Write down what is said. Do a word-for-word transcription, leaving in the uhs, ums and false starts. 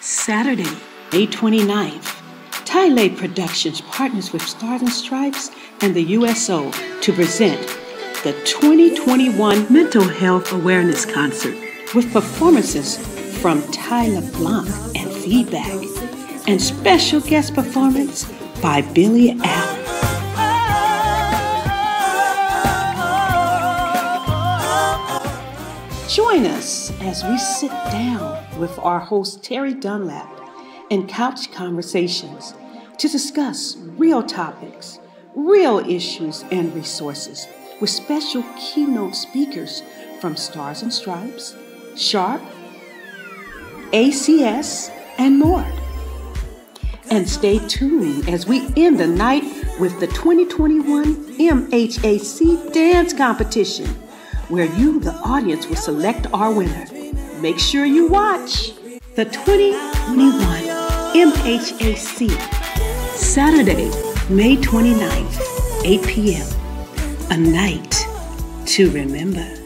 Saturday, May twenty-ninth, Tyle Productions partners with Stars and Stripes and the U S O to present the twenty twenty-one Mental Health Awareness Concert with performances from Ty LeBlanc and Feedback, and special guest performance by Billy Allen. Join us as we sit down with our host Terry Dunlap in Couch Conversations to discuss real topics, real issues, and resources with special keynote speakers from Stars and Stripes, Sharp, A C S, and more. And stay tuned as we end the night with the twenty twenty-one M H A C Dance Competition, where you, the audience, will select our winner. Make sure you watch the twenty twenty-one M H A C, Saturday, May twenty-ninth, eight p m, a night to remember.